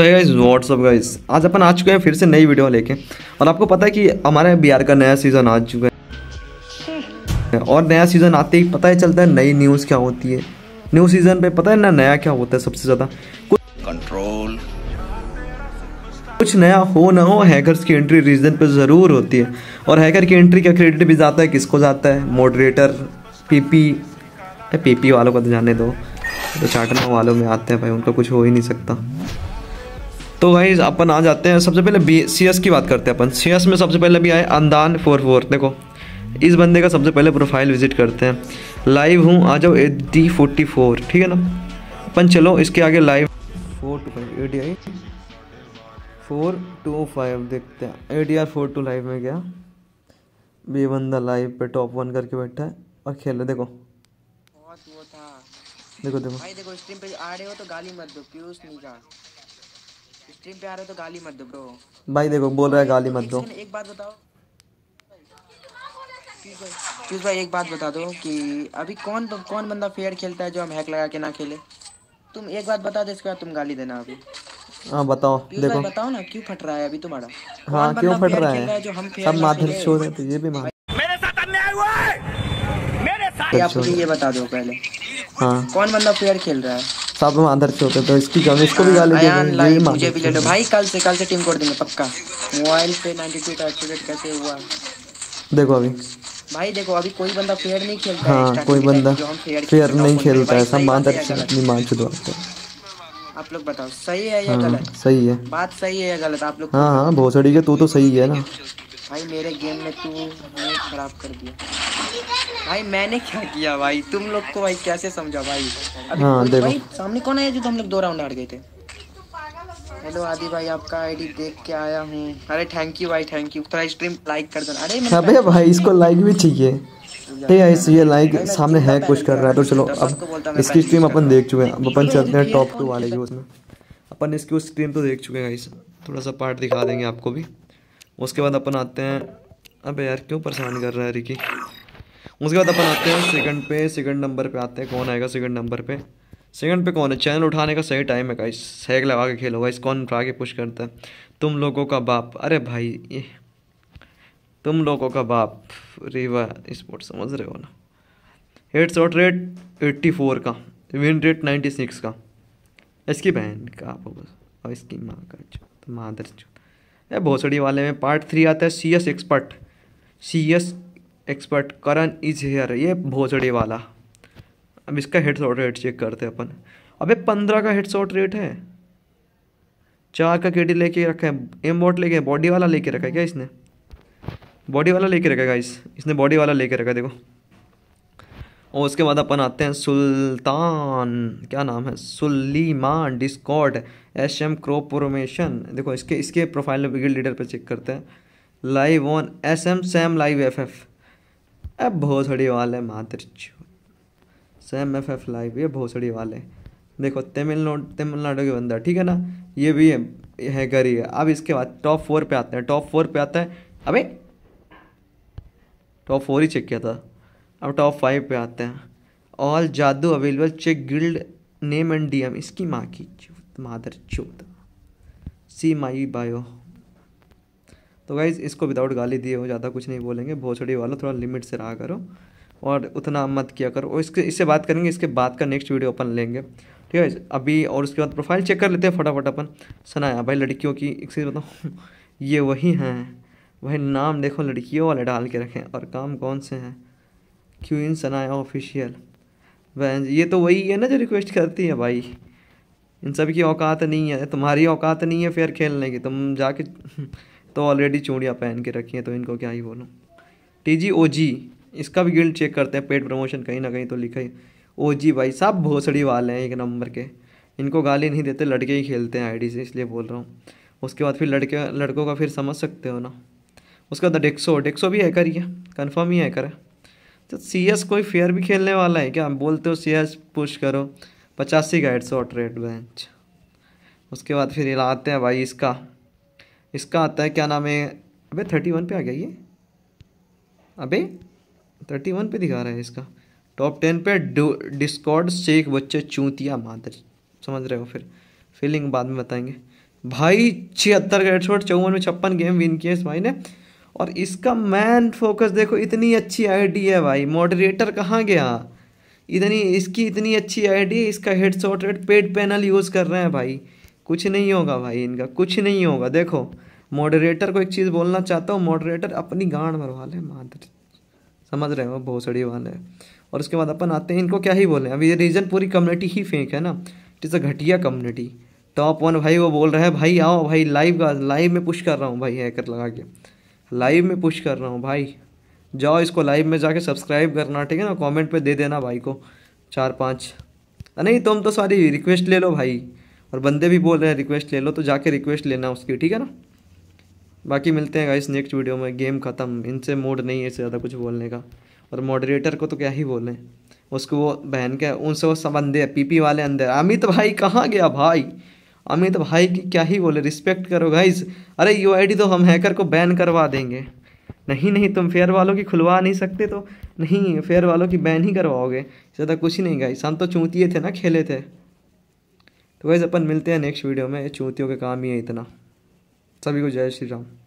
तो है guys what's up guys, आज अपन आ चुके हैं फिर से नई वीडियो लेके। और आपको पता है कि हमारे बीआर का नया सीज़न आ चुका है और नया सीज़न आते ही पता ही चलता है नई न्यूज़ क्या होती है। न्यू सीज़न पे पता है ना नया क्या होता है, सबसे ज़्यादा कंट्रोल कुछ नया हो ना हो, हैकर्स की एंट्री रीजन पे ज़रूर होती है। और हैकर की एंट्री का क्रेडिट भी जाता है किसको जाता है, मॉडरेटर पीपी वालों को तो जाने दो, तो चाटना वालों में आते हैं भाई, उनका कुछ हो ही नहीं सकता। तो भाई अपन आ जाते हैं, सबसे पहले सीएस की बात करते हैं। अपन सीएस में सबसे पहले भी आए अंदान 44। देखो इस बंदे का सबसे पहले प्रोफाइल विजिट करते हैं। लाइव हूँ, आ जाओ AD44, ठीक है ना। अपन चलो इसके आगे लाइव 425 ADI 425 देखते हैं। ADR 42 लाइव में गया, ये बंदा लाइव पे टॉप 1 करके बैठा है और खेल रहे। देखो देखो देखो भाई, देखो स्ट्रीम पे आ रहे हो तो गाली मत दो, पीयूष नहीं का स्ट्रीम पे आ रहे हो तो गाली मत दो ब्रो। भाई देखो बोल रहा है गाली मत दो। एक बात बताओ पीयूष भाई, एक बात बता दो कि अभी कौन बंदा फेयर खेलता है जो हम हैक लगा के ना खेले। तुम एक बात बता दो, इसके बाद तुम गाली देना। अभी हाँ बताओ, देखो बताओ ना क्यों फट रहा है अभी तुम्हारा। हाँ क्यों फट रहा है, जो हम सब माधर शो है तो ये भी मेरे साथ अन्याय हुआ है मेरे साथ। आप मुझे ये बता दो पहले, हाँ कौन बंदा फेयर खेल रहा है। सब हम आदर से होते तो इसकी कमी, इसको भी गाली देंगे, ये मुझे भी ले लो भाई। कल से टीम कोड देंगे पक्का। मोबाइल पे 92 का एक्टिवेट कैसे हुआ देखो अभी। भाई देखो अभी कोई बंदा फेयर नहीं खेलता है। हां कोई बंदा फेयर नहीं खेलता है, सब आदर से अपनी मान के दो। आप लोग बताओ सही है या गलत। सही है, बात सही है या गलत आप लोग। हां हां भोसड़ी के तू तो सही है ना भाई। मेरे गेम में तू खराब कर दिया भाई, मैंने क्या किया भाई तुम लोग को। भाई कैसे समझा भाई, अभी हाँ, देखो। भाई सामने कौन आया जो हम लोग 2 राउंड हार गए थे। हेलो आदि भाई, आपका आईडी देख के आया हूँ। अरे थैंक यू भाई, थैंक यू। थोड़ा स्ट्रीम लाइक कर दो। अरे अबे भाई इसको लाइक भी चाहिए, ठीक है। इस ये लाइक सामने है कुछ कर रहा है तो चलो। अब इसकी स्ट्रीम अपन देख चुके हैं, अब अपन चलते हैं टॉप 2 वाले की। उसमें अपन इसकी उस स्ट्रीम तो देख चुके हैं गाइस, थोड़ा सा पार्ट दिखा देंगे आपको भी। उसके बाद अपन आते हैं, अबे यार क्यों परेशान कर रहा है रिकी। उसके बाद अपन आते हैं सेकंड नंबर पे आते हैं। कौन आएगा सेकंड पे कौन है। चैनल उठाने का सही टाइम है गाइस, हैक लगा के खेलो गाइस। कौन उठा के पुश करता है, तुम लोगों का बाप। अरे भाई तुम लोगों का बाप रेवा स्पोर्ट्स, समझ रहे हो ना। हेडशॉट रेट 84 का, विन रेट 96 का। इसकी बहन का और इसकी माँ का मादरचोद। भोसड़ी वाले में पार्ट 3 आता है CS expert Karan is here, ये भोसड़ी वाला। अब इसका हेडशॉट रेट चेक करते हैं अपन। अबे 15 का हेडशॉट रेट है, 4 का केडी लेके रखा है, एमबॉट लेके, बॉडी वाला लेके रखा है क्या इसने। बॉडी वाला लेके रखा है गाइस, इसने बॉडी वाला लेके रखा है देखो। और उसके बाद अपन आते हैं सुल्तान, क्या नाम है, सुलीमान डिस्कॉर्ड SM क्रोपोमेशन। देखो इसके प्रोफाइल गिल्ड लीडर पर चेक करते हैं। Live on SM Sam live FF। अब भोसड़ी वाले मात्र SM FF लाइव, ये भोसड़ी वाले। देखो तमिलनाडु के बंदा, ठीक है ना, ये भी है गरी है। अब इसके बाद टॉप 4 पे आता है। अबे टॉप 4 ही चेक किया था। अब टॉप 5 पे आते हैं। ऑल जादू available, check guild name and DM। इसकी माँ की मादर चौथ, सी माई बायो। तो गाइज इसको विदाउट गाली दिए हो ज़्यादा कुछ नहीं बोलेंगे। भोसड़ी वालों थोड़ा लिमिट से रहा करो और उतना मत किया करो। और इससे बात करेंगे, इसके बाद का नेक्स्ट वीडियो अपन लेंगे, ठीक है अभी। और उसके बाद प्रोफाइल चेक कर लेते हैं फटाफट अपन। सनाया भाई लड़कियों की एक चीज़ बताओ, ये वही हैं भाई। नाम देखो लड़कियों वाले डाल के रखें और काम कौन से हैं, क्वीन सनाया ऑफिशियल। ये तो वही है ना जो रिक्वेस्ट करती है भाई। इन सब की औकात नहीं है, तुम्हारी औकात नहीं है फेयर खेलने की। तुम जाके तो ऑलरेडी चूड़ियाँ पहन के रखी हैं, तो इनको क्या ही बोलूँ। TG OG, इसका भी गिल्ड चेक करते हैं। पेड प्रमोशन कहीं ना कहीं तो लिखा ही। OG भाई साहब भोसड़ी वाले हैं एक नंबर के, इनको गाली नहीं देते, लड़के ही खेलते हैं आईडी से, इसलिए बोल रहा हूँ। उसके बाद फिर लड़कों का फिर समझ सकते हो ना। उसके बाद डेक्सो भी हैकर ही है, कन्फर्म ही हैकर है। तो CS कोई फेयर भी खेलने वाला है क्या, बोलते हो CS पुश करो। 85 का हेडशॉट रेट बेंच। उसके बाद फिर आते हैं भाई इसका आता है, क्या नाम है। अबे 31 पे आ गया ये, अबे 31 पे दिखा रहा है इसका। टॉप 10 पे डिस्कॉर्ड शेख बच्चे चूतिया मादर, समझ रहे हो। फिर फीलिंग बाद में बताएंगे। भाई 76 का हेडशॉट, 54 में 56 गेम विन किए इस भाई ने। और इसका मैन फोकस देखो, इतनी अच्छी आईडी है भाई, मॉडरेटर कहाँ गया, इतनी इसकी इतनी अच्छी आईडी, इसका headshot rate, paid panel use कर रहे हैं भाई, कुछ नहीं होगा भाई, इनका कुछ नहीं होगा। देखो मॉडरेटर को एक चीज़ बोलना चाहता हूँ, मॉडरेटर अपनी गांड मरवा ले मात्र, समझ रहे हो, भोसड़ी वाले। और उसके बाद अपन आते हैं, इनको क्या ही बोलें, अभी ये रीजन पूरी कम्युनिटी ही फेंक है ना, इट इज़ अ घटिया कम्युनिटी। टॉप 1 भाई वो बोल रहा है भाई आओ भाई, लाइव में पुश कर रहा हूँ भाई, हैकर लगा के लाइव में पुश कर रहा हूँ भाई, जाओ इसको लाइव में जाके सब्सक्राइब करना, ठीक है ना, कमेंट पे दे देना भाई को 4-5। नहीं तुम तो सारी रिक्वेस्ट ले लो भाई, और बंदे भी बोल रहे हैं रिक्वेस्ट ले लो, तो जाके रिक्वेस्ट लेना उसकी, ठीक है ना। बाकी मिलते हैं गाइस नेक्स्ट वीडियो में, गेम ख़त्म, इनसे मूड नहीं है इससे ज़्यादा कुछ बोलने का। और मॉडरेटर को तो क्या ही बोलें, उसको वो बहन के उनसे वो सब अंधे पीपी वाले अंधे। अमित भाई कहाँ गया भाई, अमित भाई की क्या ही बोले, रिस्पेक्ट करो गाइस। अरे यू आई डी तो हम हैकर को बैन करवा देंगे, नहीं तुम फेयर वालों की खुलवा नहीं सकते तो नहीं, फेयर वालों की बैन ही करवाओगे, ज़्यादा कुछ ही नहीं गाइस। हम तो चूतिए थे ना, खेले थे। तो गाइस अपन मिलते हैं नेक्स्ट वीडियो में, चूतियों का काम ही है इतना। सभी को जय श्री राम।